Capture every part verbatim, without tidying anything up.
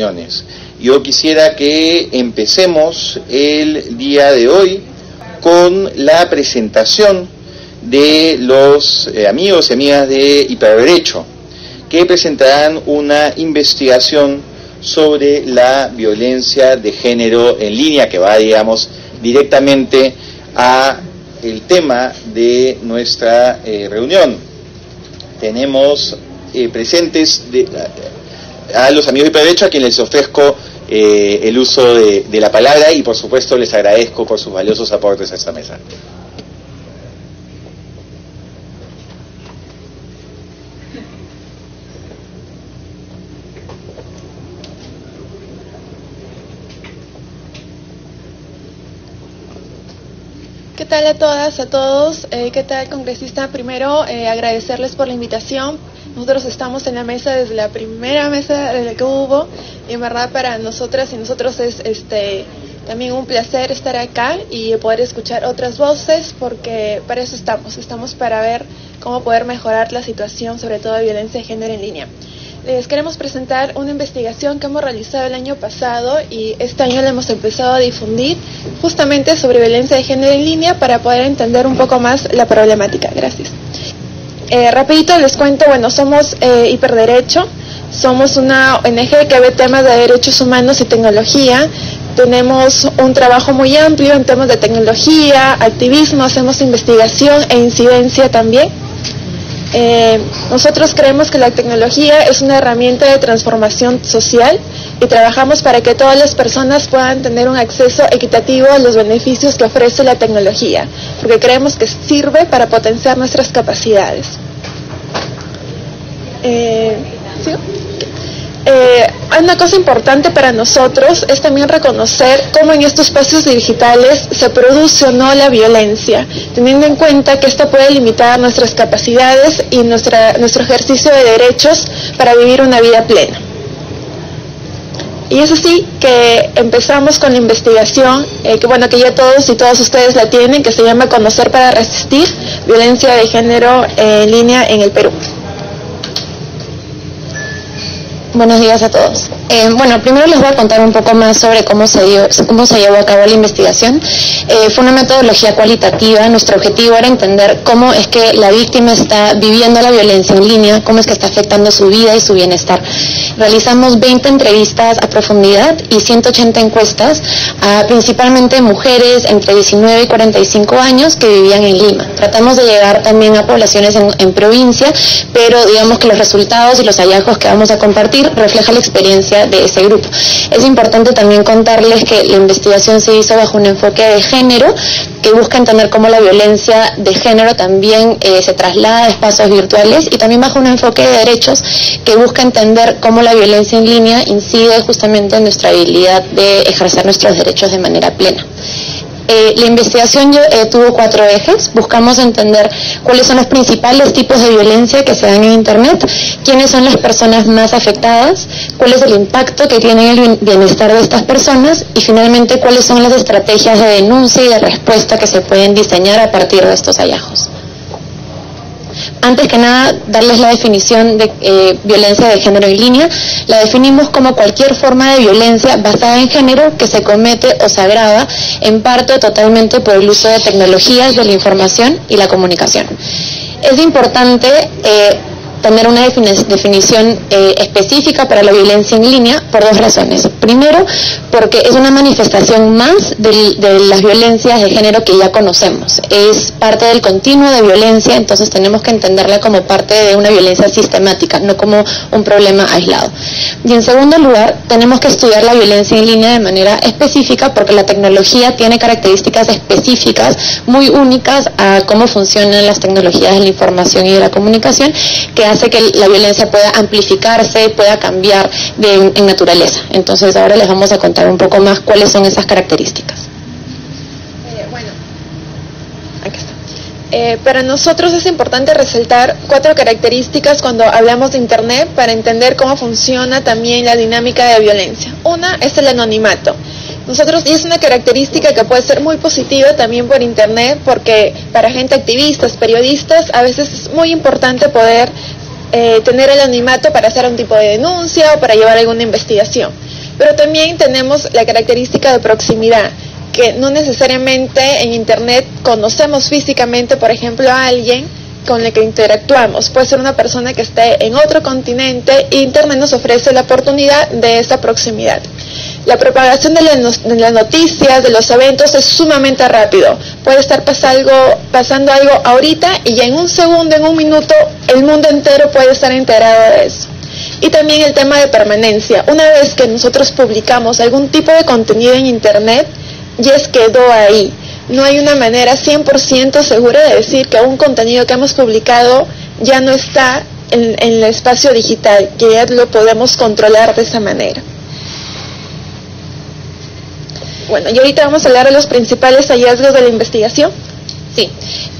reuniones. Yo quisiera que empecemos el día de hoy con la presentación de los eh, amigos y amigas de Hiperderecho, que presentarán una investigación sobre la violencia de género en línea, que va, digamos, directamente a el tema de nuestra eh, reunión. Tenemos eh, presentes de, a, a los amigos de Hiperderecho, a quienes les ofrezco eh, el uso de, de la palabra, y por supuesto les agradezco por sus valiosos aportes a esta mesa. ¿Qué tal a todas, a todos? Eh, ¿Qué tal, congresista? Primero, eh, agradecerles por la invitación. Nosotros estamos en la mesa desde la primera mesa desde que hubo. Y en verdad, para nosotras y nosotros es este también un placer estar acá y poder escuchar otras voces, porque para eso estamos. Estamos para ver cómo poder mejorar la situación, sobre todo de violencia de género en línea. Les queremos presentar una investigación que hemos realizado el año pasado, y este año la hemos empezado a difundir justamente sobre violencia de género en línea para poder entender un poco más la problemática. Gracias. Eh, rapidito les cuento, bueno, somos eh, Hiperderecho, somos una O N G que ve temas de derechos humanos y tecnología. Tenemos un trabajo muy amplio en temas de tecnología, activismo, hacemos investigación e incidencia también. Eh, nosotros creemos que la tecnología es una herramienta de transformación social y trabajamos para que todas las personas puedan tener un acceso equitativo a los beneficios que ofrece la tecnología, porque creemos que sirve para potenciar nuestras capacidades. Eh, ¿sí? Eh, una cosa importante para nosotros es también reconocer cómo en estos espacios digitales se produce o no la violencia, teniendo en cuenta que esta puede limitar nuestras capacidades y nuestra, nuestro ejercicio de derechos para vivir una vida plena. Y es así que empezamos con la investigación, eh, que bueno, que ya todos y todas ustedes la tienen, que se llama Conocer para Resistir, violencia de género en línea en el Perú. Buenos días a todos. Eh, bueno, primero les voy a contar un poco más sobre cómo se, dio, cómo se llevó a cabo la investigación. Eh, fue una metodología cualitativa. Nuestro objetivo era entender cómo es que la víctima está viviendo la violencia en línea, cómo es que está afectando su vida y su bienestar. Realizamos veinte entrevistas a profundidad y ciento ochenta encuestas a principalmente mujeres entre diecinueve y cuarenta y cinco años que vivían en Lima. Tratamos de llegar también a poblaciones en, en provincia, pero digamos que los resultados y los hallazgos que vamos a compartir refleja la experiencia de ese grupo. Es importante también contarles que la investigación se hizo bajo un enfoque de género que busca entender cómo la violencia de género también eh, se traslada a espacios virtuales, y también bajo un enfoque de derechos que busca entender cómo la violencia en línea incide justamente en nuestra habilidad de ejercer nuestros derechos de manera plena. Eh, la investigación eh, tuvo cuatro ejes. Buscamos entender cuáles son los principales tipos de violencia que se dan en Internet, quiénes son las personas más afectadas, cuál es el impacto que tiene el bienestar de estas personas y finalmente cuáles son las estrategias de denuncia y de respuesta que se pueden diseñar a partir de estos hallazgos. Antes que nada, darles la definición de eh, violencia de género en línea. La definimos como cualquier forma de violencia basada en género que se comete o se agrava en parte o totalmente por el uso de tecnologías de la información y la comunicación. Es importante eh, tener una definición eh, específica para la violencia en línea por dos razones. Primero, porque es una manifestación más de, de las violencias de género que ya conocemos. Es parte del continuo de violencia, entonces tenemos que entenderla como parte de una violencia sistemática, no como un problema aislado. Y en segundo lugar, tenemos que estudiar la violencia en línea de manera específica, porque la tecnología tiene características específicas muy únicas a cómo funcionan las tecnologías de la información y de la comunicación, que hace que la violencia pueda amplificarse, pueda cambiar de, en naturaleza. Entonces ahora les vamos a contar un poco más cuáles son esas características. Eh, bueno, aquí está. Eh, para nosotros es importante resaltar cuatro características cuando hablamos de Internet para entender cómo funciona también la dinámica de violencia. Una es el anonimato. Nosotros, y es una característica que puede ser muy positiva también por Internet, porque para gente activistas, periodistas, a veces es muy importante poder eh, tener el anonimato para hacer un tipo de denuncia o para llevar alguna investigación. Pero también tenemos la característica de proximidad, que no necesariamente en Internet conocemos físicamente, por ejemplo, a alguien con el que interactuamos. Puede ser una persona que esté en otro continente e Internet nos ofrece la oportunidad de esa proximidad. La propagación de, la no, de las noticias, de los eventos, es sumamente rápido. Puede estar pasa algo, pasando algo ahorita y ya en un segundo, en un minuto, el mundo entero puede estar enterado de eso. Y también el tema de permanencia. Una vez que nosotros publicamos algún tipo de contenido en Internet, ya es quedó ahí. No hay una manera cien por ciento segura de decir que un contenido que hemos publicado ya no está en, en el espacio digital, que ya lo podemos controlar de esa manera. Bueno, y ahorita vamos a hablar de los principales hallazgos de la investigación. Sí.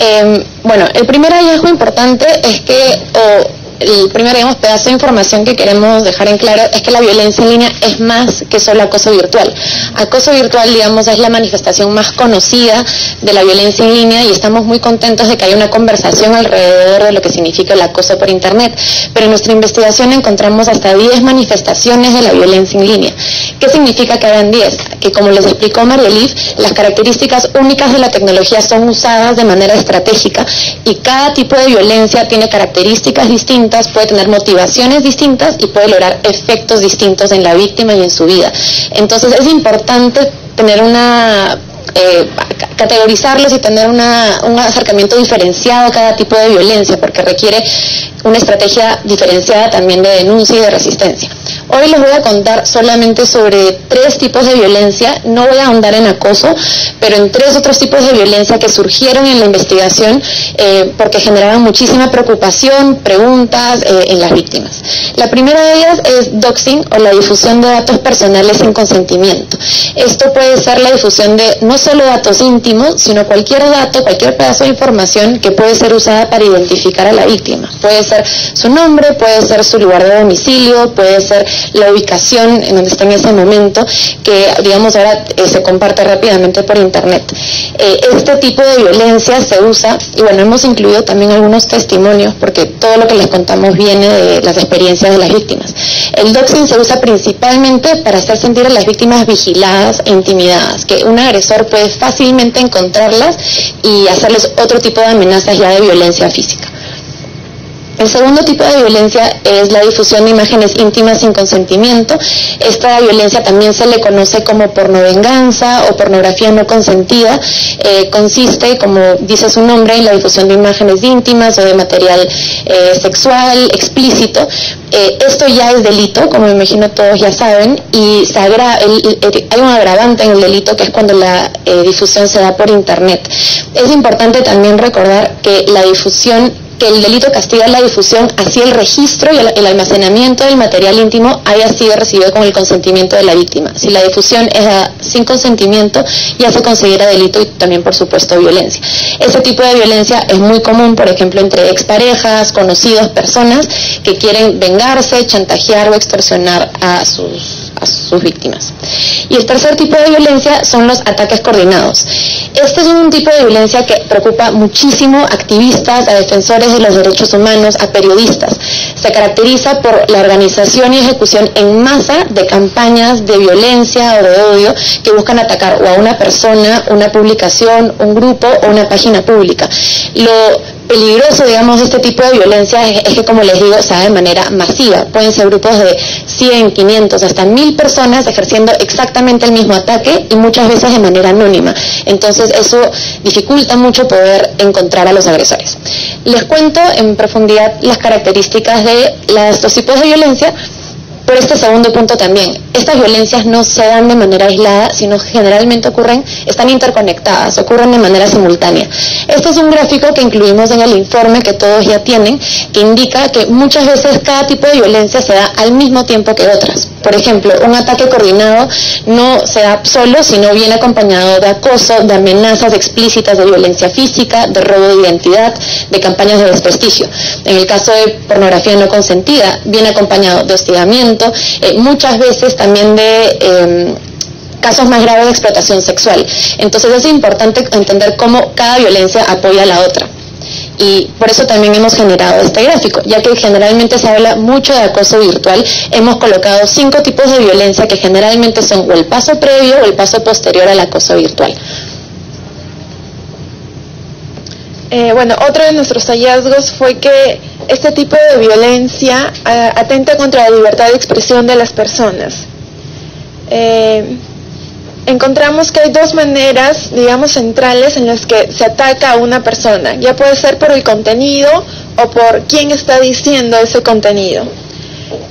Eh, bueno, el primer hallazgo importante es que, o el primer, digamos, pedazo de información que queremos dejar en claro es que la violencia en línea es más que solo acoso virtual. Acoso virtual, digamos, es la manifestación más conocida de la violencia en línea y estamos muy contentos de que haya una conversación alrededor de lo que significa el acoso por Internet. Pero en nuestra investigación encontramos hasta diez manifestaciones de la violencia en línea. ¿Qué significa que hagan diez? Que, como les explicó Marieliv, las características únicas de la tecnología son usadas de manera estratégica y cada tipo de violencia tiene características distintas, puede tener motivaciones distintas y puede lograr efectos distintos en la víctima y en su vida. Entonces es importante tener una... Eh, categorizarlos y tener una, un acercamiento diferenciado a cada tipo de violencia, porque requiere una estrategia diferenciada también de denuncia y de resistencia. Hoy les voy a contar solamente sobre tres tipos de violencia, no voy a ahondar en acoso, pero en tres otros tipos de violencia que surgieron en la investigación eh, porque generaban muchísima preocupación, preguntas eh, en las víctimas. La primera de ellas es doxing, o la difusión de datos personales sin consentimiento. Esto puede ser la difusión de no solo datos íntimos, sino cualquier dato, cualquier pedazo de información que puede ser usada para identificar a la víctima. Puede ser su nombre, puede ser su lugar de domicilio, puede ser la ubicación en donde está en ese momento, que, digamos, ahora eh, se comparte rápidamente por Internet. Eh, este tipo de violencia se usa, y bueno, hemos incluido también algunos testimonios, porque todo lo que les contamos viene de las experiencias de las víctimas. El doxing se usa principalmente para hacer sentir a las víctimas vigiladas e intimidadas, que un agresor puede fácilmente encontrarlas y hacerles otro tipo de amenazas ya de violencia física. El segundo tipo de violencia es la difusión de imágenes íntimas sin consentimiento. Esta violencia también se le conoce como pornovenganza o pornografía no consentida. Eh, consiste, como dice su nombre, en la difusión de imágenes íntimas o de material eh, sexual explícito. Eh, esto ya es delito, como me imagino todos ya saben, y se agra el, el, hay un agravante en el delito, que es cuando la eh, difusión se da por Internet. Es importante también recordar que la difusión... que el delito castiga la difusión, así el registro y el almacenamiento del material íntimo haya sido recibido con el consentimiento de la víctima. Si la difusión es sin consentimiento, ya se considera delito y también, por supuesto, violencia. Este tipo de violencia es muy común, por ejemplo, entre exparejas, conocidos, personas que quieren vengarse, chantajear o extorsionar a sus, a sus víctimas. Y el tercer tipo de violencia son los ataques coordinados. Este es un tipo de violencia que preocupa muchísimo a activistas, a defensores de los derechos humanos, a periodistas. Se caracteriza por la organización y ejecución en masa de campañas de violencia o de odio que buscan atacar o a una persona, una publicación, un grupo o una página pública. Lo peligroso, digamos, de este tipo de violencia es, es que, como les digo, se da de manera masiva. Pueden ser grupos de cien, quinientos, hasta mil personas ejerciendo exactamente el mismo ataque y muchas veces de manera anónima. Entonces eso dificulta mucho poder encontrar a los agresores. Les cuento en profundidad las características de estos tipos de violencia. Por este segundo punto también, estas violencias no se dan de manera aislada, sino generalmente ocurren, están interconectadas, ocurren de manera simultánea. Este es un gráfico que incluimos en el informe que todos ya tienen, que indica que muchas veces cada tipo de violencia se da al mismo tiempo que otras. Por ejemplo, un ataque coordinado no se da solo, sino viene acompañado de acoso, de amenazas explícitas, de violencia física, de robo de identidad, de campañas de desprestigio. En el caso de pornografía no consentida, viene acompañado de hostigamiento, Eh, muchas veces también de eh, casos más graves de explotación sexual. Entonces es importante entender cómo cada violencia apoya a la otra. y por eso también hemos generado este gráfico, ya que generalmente se habla mucho de acoso virtual. Hemos colocado cinco tipos de violencia que generalmente son o el paso previo o el paso posterior al acoso virtual. Eh, bueno, otro de nuestros hallazgos fue que este tipo de violencia eh, atenta contra la libertad de expresión de las personas. Eh, encontramos que hay dos maneras, digamos, centrales en las que se ataca a una persona. Ya puede ser por el contenido o por quién está diciendo ese contenido.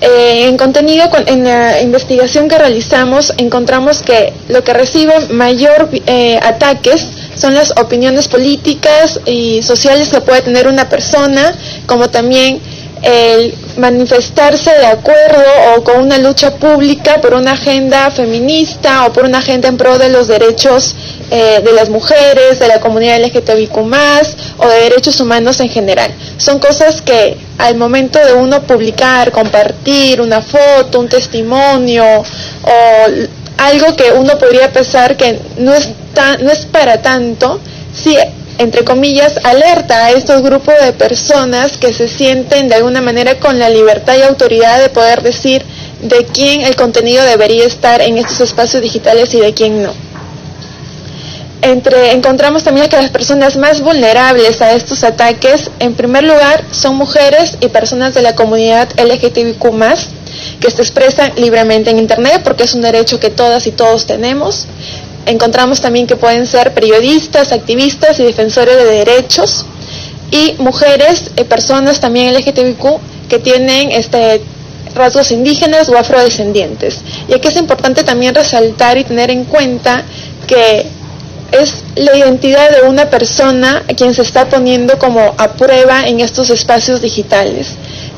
Eh, en contenido, en la investigación que realizamos, encontramos que lo que recibe mayor eh, ataques son las opiniones políticas y sociales que puede tener una persona, como también el manifestarse de acuerdo o con una lucha pública por una agenda feminista o por una agenda en pro de los derechos eh, de las mujeres, de la comunidad L G T B I Q más, o de derechos humanos en general. Son cosas que al momento de uno publicar, compartir una foto, un testimonio o algo que uno podría pensar que no es, tan, no es para tanto, si, entre comillas, alerta a estos grupos de personas que se sienten de alguna manera con la libertad y autoridad de poder decir de quién el contenido debería estar en estos espacios digitales y de quién no. Entre, encontramos también que las personas más vulnerables a estos ataques, en primer lugar, son mujeres y personas de la comunidad L G T B I Q más, que se expresan libremente en Internet, porque es un derecho que todas y todos tenemos. Encontramos también que pueden ser periodistas, activistas y defensores de derechos, y mujeres, eh, personas también L G T B I Q que tienen este, rasgos indígenas o afrodescendientes. Y aquí es importante también resaltar y tener en cuenta que es la identidad de una persona a quien se está poniendo como a prueba en estos espacios digitales.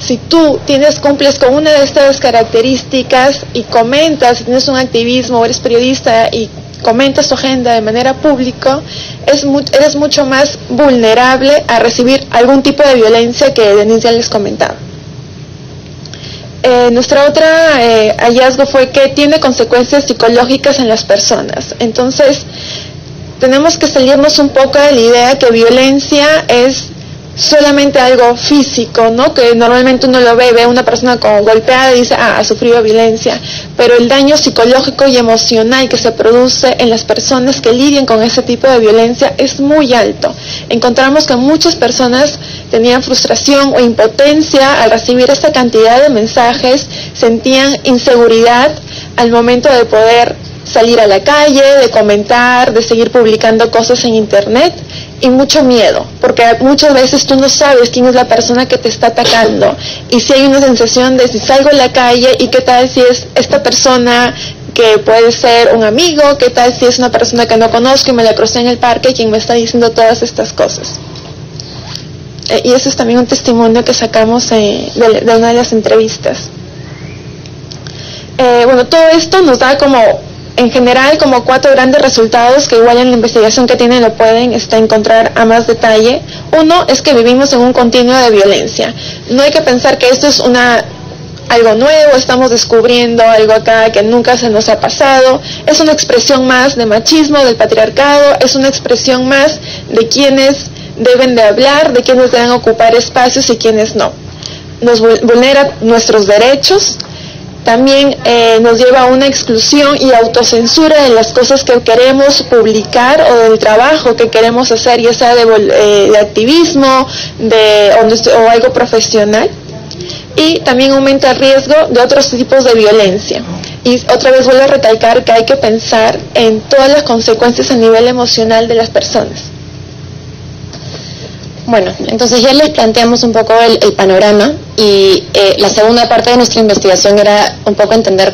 Si tú tienes, cumples con una de estas características y comentas, si tienes un activismo o eres periodista y comentas tu agenda de manera pública, es mu eres mucho más vulnerable a recibir algún tipo de violencia que Denise ya les comentaba. Eh, nuestra otra eh, hallazgo fue que tiene consecuencias psicológicas en las personas. Entonces, tenemos que salirnos un poco de la idea que violencia es solamente algo físico, ¿no? Que normalmente uno lo ve, ve a una persona como golpeada y dice, ah, ha sufrido violencia. Pero el daño psicológico y emocional que se produce en las personas que lidian con ese tipo de violencia es muy alto. Encontramos que muchas personas tenían frustración o impotencia al recibir esta cantidad de mensajes, sentían inseguridad al momento de poder salir a la calle, de comentar, de seguir publicando cosas en Internet, y mucho miedo, porque muchas veces tú no sabes quién es la persona que te está atacando, y si hay una sensación de si salgo a la calle y qué tal si es esta persona que puede ser un amigo, qué tal si es una persona que no conozco y me la crucé en el parque quien me está diciendo todas estas cosas. Eh, y eso es también un testimonio que sacamos eh, de, de una de las entrevistas. Eh, bueno, todo esto nos da como en general como cuatro grandes resultados que igual en la investigación que tienen lo pueden este, encontrar a más detalle. Uno es que vivimos en un continuo de violencia. No hay que pensar que esto es una algo nuevo, estamos descubriendo algo acá que nunca se nos ha pasado. Es una expresión más de machismo, del patriarcado, es una expresión más de quienes deben de hablar, de quienes deben ocupar espacios y quienes no. Nos vulnera nuestros derechos. También eh, nos lleva a una exclusión y autocensura de las cosas que queremos publicar o del trabajo que queremos hacer, ya sea de, eh, de activismo de, o, o algo profesional. Y también aumenta el riesgo de otros tipos de violencia. Y otra vez vuelvo a recalcar que hay que pensar en todas las consecuencias a nivel emocional de las personas. Bueno, entonces ya les planteamos un poco el, el panorama, y eh, la segunda parte de nuestra investigación era un poco entender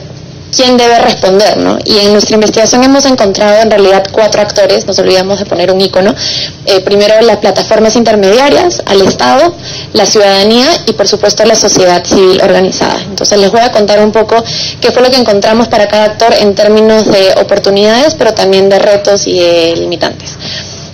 quién debe responder, ¿no? Y en nuestra investigación hemos encontrado en realidad cuatro actores, nos olvidamos de poner un icono. Eh, primero las plataformas intermediarias, al Estado, la ciudadanía y por supuesto la sociedad civil organizada. Entonces les voy a contar un poco qué fue lo que encontramos para cada actor en términos de oportunidades, pero también de retos y de limitantes.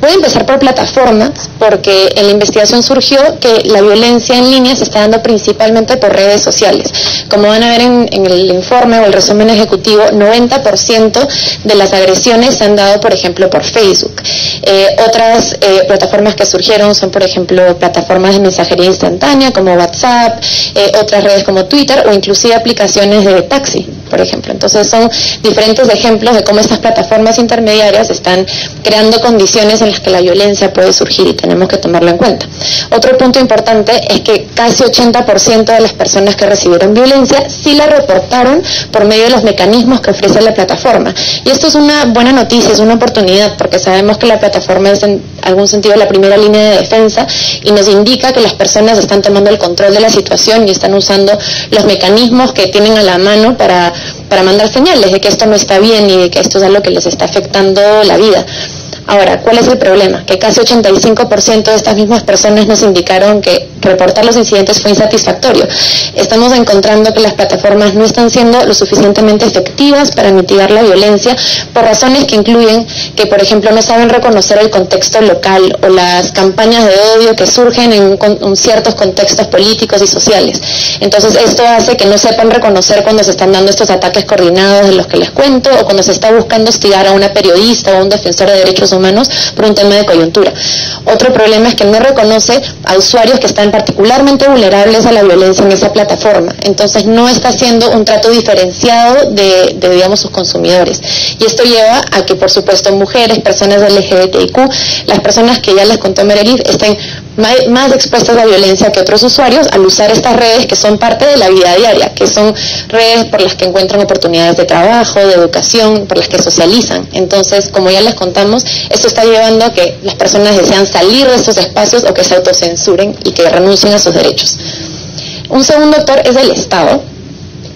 Voy a empezar por plataformas, porque en la investigación surgió que la violencia en línea se está dando principalmente por redes sociales. Como van a ver en, en el informe o el resumen ejecutivo, noventa por ciento de las agresiones se han dado, por ejemplo, por Facebook. Eh, otras eh, plataformas que surgieron son, por ejemplo, plataformas de mensajería instantánea como WhatsApp, eh, otras redes como Twitter, o inclusive aplicaciones de taxi, por ejemplo. Entonces son diferentes ejemplos de cómo estas plataformas intermediarias están creando condiciones en las que la violencia puede surgir, y tenemos que tomarlo en cuenta. Otro punto importante es que casi ochenta por ciento de las personas que recibieron violencia sí la reportaron por medio de los mecanismos que ofrece la plataforma. Y esto es una buena noticia, es una oportunidad, porque sabemos que la plataforma es en algún sentido la primera línea de defensa y nos indica que las personas están tomando el control de la situación y están usando los mecanismos que tienen a la mano para... para mandar señales de que esto no está bien y de que esto es algo que les está afectando la vida. Ahora, ¿cuál es el problema? Que casi ochenta y cinco por ciento de estas mismas personas nos indicaron que reportar los incidentes fue insatisfactorio. Estamos encontrando que las plataformas no están siendo lo suficientemente efectivas para mitigar la violencia, por razones que incluyen que, por ejemplo, no saben reconocer el contexto local o las campañas de odio que surgen en, en ciertos contextos políticos y sociales. Entonces, esto hace que no sepan reconocer cuando se están dando estos ataques coordinados de los que les cuento, o cuando se está buscando hostigar a una periodista o a un defensor de derechos humanos por un tema de coyuntura. Otro problema es que no reconoce a usuarios que están particularmente vulnerables a la violencia en esa plataforma. Entonces no está haciendo un trato diferenciado de, de digamos, sus consumidores. Y esto lleva a que, por supuesto, mujeres, personas L G B T I Q, las personas que ya les contó Marieliv, estén más expuestas a violencia que otros usuarios al usar estas redes que son parte de la vida diaria, que son redes por las que encuentran oportunidades de trabajo, de educación, por las que socializan. Entonces, como ya les contamos, esto está llevando a que las personas desean salir de estos espacios o que se autocensuren y que renuncien a sus derechos. Un segundo actor es el Estado.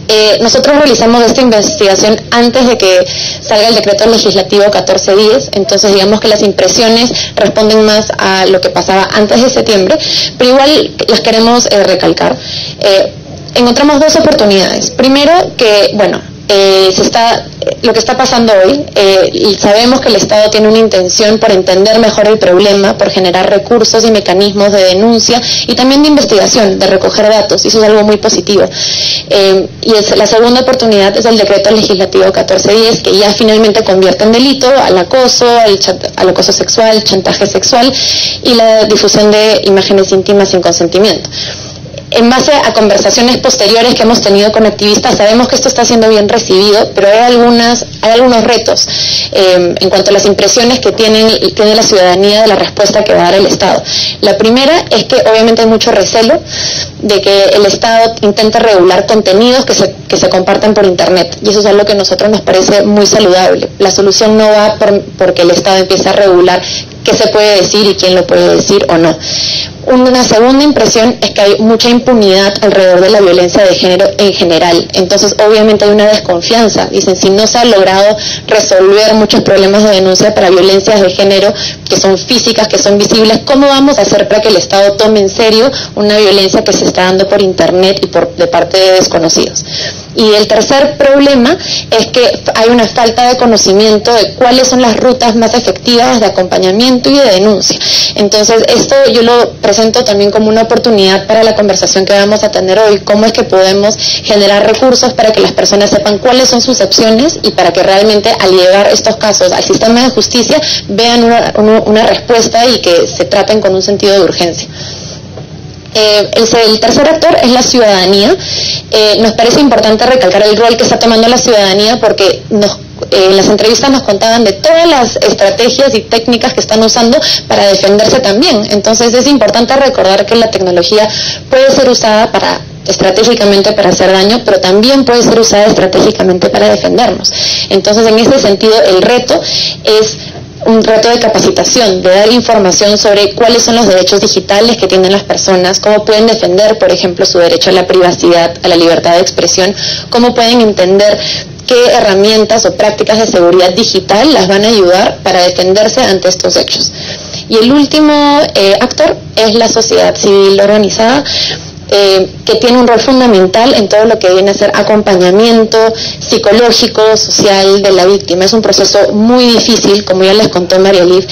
Eh, nosotros realizamos esta investigación antes de que salga el decreto legislativo catorce diez, entonces digamos que las impresiones responden más a lo que pasaba antes de septiembre, pero igual las queremos eh, recalcar. Eh, encontramos dos oportunidades. Primero, que, bueno, Eh, se está, lo que está pasando hoy, eh, y sabemos que el Estado tiene una intención por entender mejor el problema, por generar recursos y mecanismos de denuncia y también de investigación, de recoger datos, y eso es algo muy positivo. Eh, y es, la segunda oportunidad es el decreto legislativo catorce diez, que ya finalmente convierte en delito al acoso, al, al acoso sexual, chantaje sexual y la difusión de imágenes íntimas sin consentimiento. En base a conversaciones posteriores que hemos tenido con activistas, sabemos que esto está siendo bien recibido, pero hay algunas, hay algunos retos eh, en cuanto a las impresiones que tienen, tiene la ciudadanía de la respuesta que va a dar el Estado. La primera es que obviamente hay mucho recelo de que el Estado intente regular contenidos que se, que se comparten por Internet, y eso es algo que a nosotros nos parece muy saludable. La solución no va por, porque el Estado empiece a regular qué se puede decir y quién lo puede decir o no. Una segunda impresión es que hay mucha impunidad alrededor de la violencia de género en general. Entonces, obviamente hay una desconfianza. Dicen, si no se ha logrado resolver muchos problemas de denuncia para violencias de género, que son físicas, que son visibles, ¿cómo vamos a hacer para que el Estado tome en serio una violencia que se está dando por Internet y por, de parte de desconocidos? Y el tercer problema es que hay una falta de conocimiento de cuáles son las rutas más efectivas de acompañamiento y de denuncia. Entonces, esto yo lo presento también como una oportunidad para la conversación que vamos a tener hoy, cómo es que podemos generar recursos para que las personas sepan cuáles son sus opciones y para que realmente al llegar estos casos al sistema de justicia vean una, una, una respuesta y que se traten con un sentido de urgencia. Eh, el, el tercer actor es la ciudadanía. Eh, nos parece importante recalcar el rol que está tomando la ciudadanía, porque nos Eh, en las entrevistas nos contaban de todas las estrategias y técnicas que están usando para defenderse también. Entonces es importante recordar que la tecnología puede ser usada para estratégicamente para hacer daño, pero también puede ser usada estratégicamente para defendernos. Entonces, en ese sentido, el reto es un reto de capacitación, de dar información sobre cuáles son los derechos digitales que tienen las personas, cómo pueden defender, por ejemplo, su derecho a la privacidad, a la libertad de expresión, cómo pueden entender qué herramientas o prácticas de seguridad digital las van a ayudar para defenderse ante estos hechos. Y el último eh, actor es la sociedad civil organizada. eh, que tiene un rol fundamental en todo lo que viene a ser acompañamiento psicológico, social de la víctima. Es un proceso muy difícil, como ya les contó Marieliv,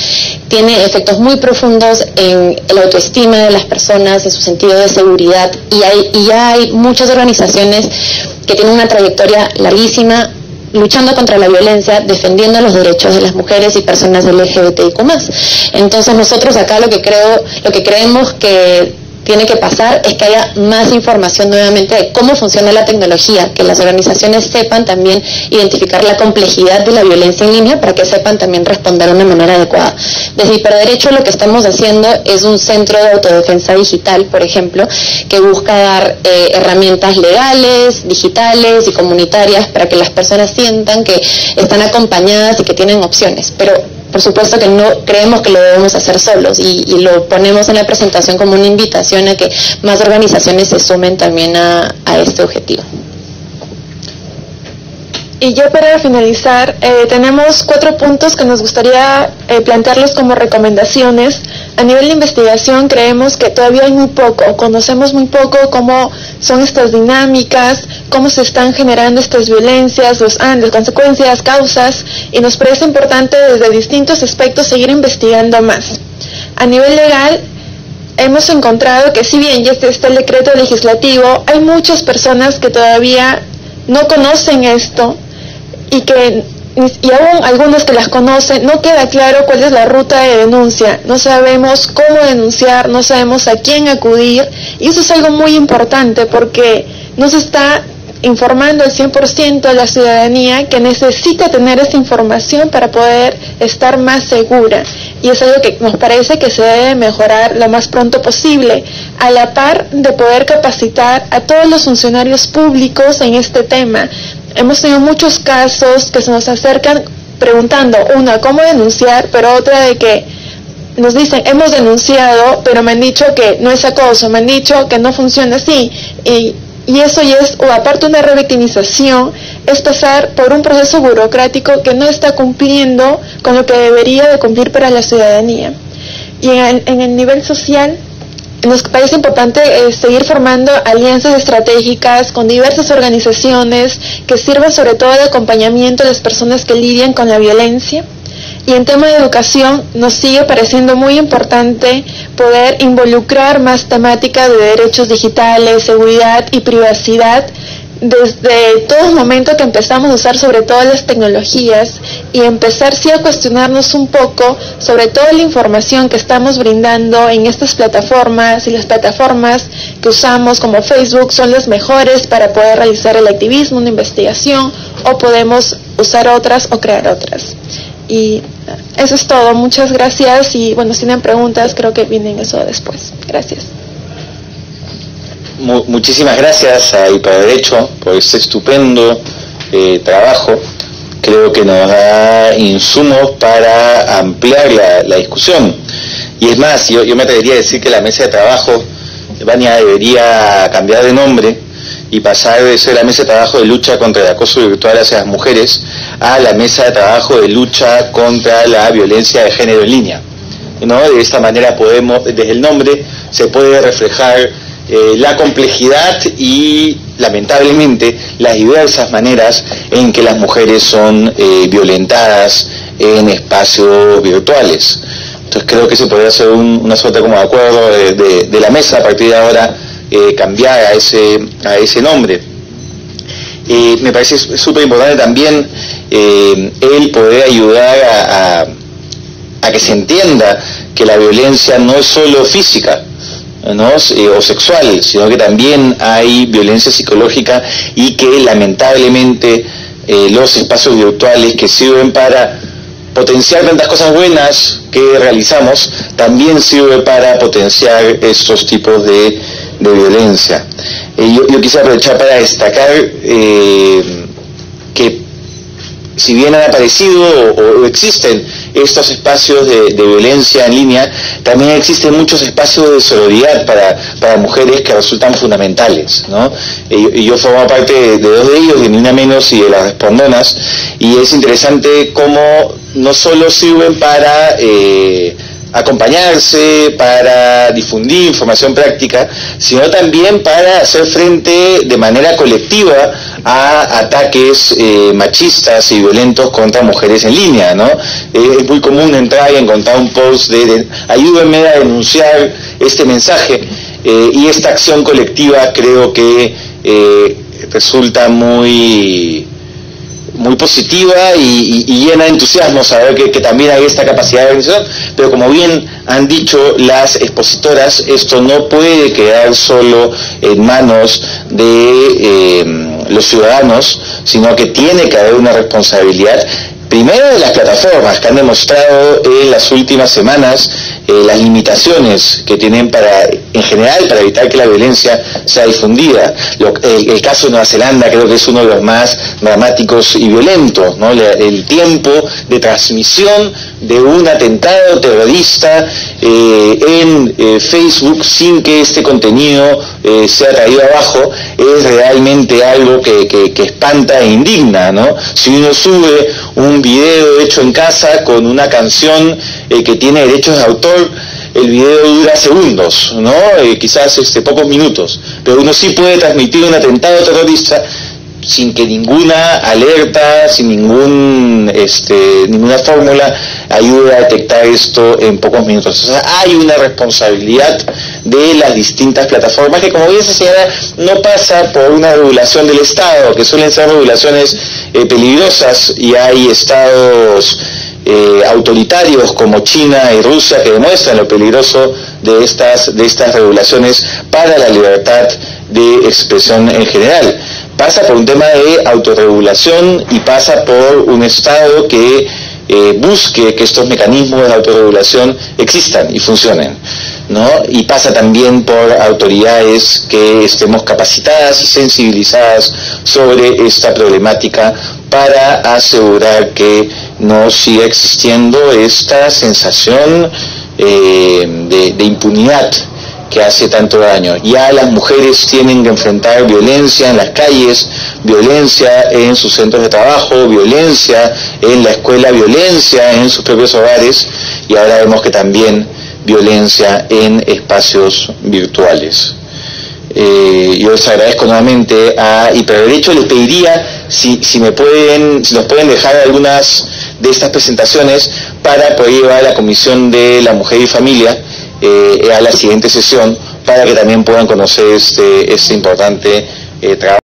tiene efectos muy profundos en la autoestima de las personas, en su sentido de seguridad, y, hay, y ya hay muchas organizaciones que tienen una trayectoria larguísima luchando contra la violencia, defendiendo los derechos de las mujeres y personas L G B T I Q más. Entonces nosotros acá lo que creo, lo que creemos que tiene que pasar es que haya más información nuevamente de cómo funciona la tecnología, que las organizaciones sepan también identificar la complejidad de la violencia en línea para que sepan también responder de una manera adecuada. Desde Hiperderecho lo que estamos haciendo es un centro de autodefensa digital, por ejemplo, que busca dar eh, herramientas legales, digitales y comunitarias para que las personas sientan que están acompañadas y que tienen opciones. Pero por supuesto que no creemos que lo debemos hacer solos, y, y lo ponemos en la presentación como una invitación a que más organizaciones se sumen también a, a este objetivo. Y ya para finalizar, eh, tenemos cuatro puntos que nos gustaría eh, plantearlos como recomendaciones. A nivel de investigación creemos que todavía hay muy poco, conocemos muy poco cómo son estas dinámicas, cómo se están generando estas violencias, los, ah, las consecuencias, causas, y nos parece importante desde distintos aspectos seguir investigando más. A nivel legal, hemos encontrado que si bien ya está el decreto legislativo, hay muchas personas que todavía no conocen esto, y que y aún algunos que las conocen, no queda claro cuál es la ruta de denuncia, no sabemos cómo denunciar, no sabemos a quién acudir, y eso es algo muy importante porque no se está informando al cien por ciento a la ciudadanía, que necesita tener esa información para poder estar más segura, y es algo que nos parece que se debe mejorar lo más pronto posible, a la par de poder capacitar a todos los funcionarios públicos en este tema. Hemos tenido muchos casos que se nos acercan preguntando, una, cómo denunciar, pero otra de que nos dicen, hemos denunciado, pero me han dicho que no es acoso, me han dicho que no funciona así, y Y eso ya es, o aparte una revictimización, es pasar por un proceso burocrático que no está cumpliendo con lo que debería de cumplir para la ciudadanía. Y en el, en el nivel social, nos parece importante eh, seguir formando alianzas estratégicas con diversas organizaciones que sirvan sobre todo de acompañamiento a las personas que lidian con la violencia. Y en tema de educación nos sigue pareciendo muy importante poder involucrar más temática de derechos digitales, seguridad y privacidad desde todo el momento que empezamos a usar sobre todo las tecnologías, y empezar sí a cuestionarnos un poco sobre toda la información que estamos brindando en estas plataformas, y las plataformas que usamos como Facebook son las mejores para poder realizar el activismo, una investigación, o podemos usar otras o crear otras. Y eso es todo, muchas gracias, y bueno, si tienen preguntas creo que vienen eso después. Gracias. Mu muchísimas gracias a Hiperderecho por ese estupendo eh, trabajo. Creo que nos da insumos para ampliar la, la discusión, y es más, yo, yo me atrevería a decir que la mesa de trabajo, Vania, debería cambiar de nombre y pasar de ser la mesa de trabajo de lucha contra el acoso virtual hacia las mujeres a la mesa de trabajo de lucha contra la violencia de género en línea, ¿no? De esta manera podemos, desde el nombre se puede reflejar eh, la complejidad y lamentablemente las diversas maneras en que las mujeres son eh, violentadas en espacios virtuales. Entonces creo que se podría hacer un, una suerte como de acuerdo de, de, de la mesa a partir de ahora. Eh, cambiar a ese, a ese nombre. Eh, me parece súper importante también eh, el poder ayudar a, a, a que se entienda que la violencia no es solo física, ¿no? Eh, o sexual, sino que también hay violencia psicológica, y que lamentablemente eh, los espacios virtuales que sirven para potenciar tantas cosas buenas que realizamos, también sirve para potenciar estos tipos de, de violencia. Eh, yo, yo quise aprovechar para destacar eh, que si bien han aparecido o, o existen estos espacios de, de violencia en línea, también existen muchos espacios de solidaridad para, para mujeres que resultan fundamentales, ¿no? Y, y yo formo parte de, de dos de ellos, de Ni Una Menos y de las Respondonas, y es interesante cómo no solo sirven para eh, acompañarse, para difundir información práctica, sino también para hacer frente de manera colectiva a ataques eh, machistas y violentos contra mujeres en línea, ¿no? Eh, es muy común entrar y encontrar un post de, de ayúdenme a denunciar este mensaje, eh, y esta acción colectiva creo que eh, resulta muy... muy positiva y, y, y llena de entusiasmo saber que, que también hay esta capacidad de organización, pero como bien han dicho las expositoras, esto no puede quedar solo en manos de eh, los ciudadanos, sino que tiene que haber una responsabilidad, primero de las plataformas que han demostrado en las últimas semanas eh, las limitaciones que tienen para, en general, para evitar que la violencia sea difundida. Lo, el, el caso de Nueva Zelanda creo que es uno de los más dramáticos y violentos, ¿no? Le, el tiempo de transmisión de un atentado terrorista eh, en eh, Facebook sin que este contenido eh, sea traído abajo es realmente algo que, que, que espanta e indigna, ¿no? Si uno sube un video hecho en casa con una canción eh, que tiene derechos de autor, el video dura segundos, ¿no? Eh, quizás este, pocos minutos, pero uno sí puede transmitir un atentado terrorista sin que ninguna alerta, sin ningún, este, ninguna fórmula ayude a detectar esto en pocos minutos. O sea, hay una responsabilidad de las distintas plataformas que, como bien se señala, no pasa por una regulación del Estado, que suelen ser regulaciones eh, peligrosas, y hay estados eh, autoritarios como China y Rusia que demuestran lo peligroso de estas, de estas regulaciones para la libertad de expresión en general. Pasa por un tema de autorregulación y pasa por un Estado que eh, busque que estos mecanismos de autorregulación existan y funcionen, ¿no? Y pasa también por autoridades que estemos capacitadas y sensibilizadas sobre esta problemática para asegurar que no siga existiendo esta sensación eh, de, de impunidad que hace tanto daño. Ya las mujeres tienen que enfrentar violencia en las calles, violencia en sus centros de trabajo, violencia en la escuela, violencia en sus propios hogares, y ahora vemos que también violencia en espacios virtuales. Eh, yo les agradezco nuevamente a Hiperderecho. Les pediría si, si me pueden, si nos pueden dejar algunas de estas presentaciones para poder llevar a la Comisión de la Mujer y Familia Eh, a la siguiente sesión, para que también puedan conocer este, este importante eh, trabajo.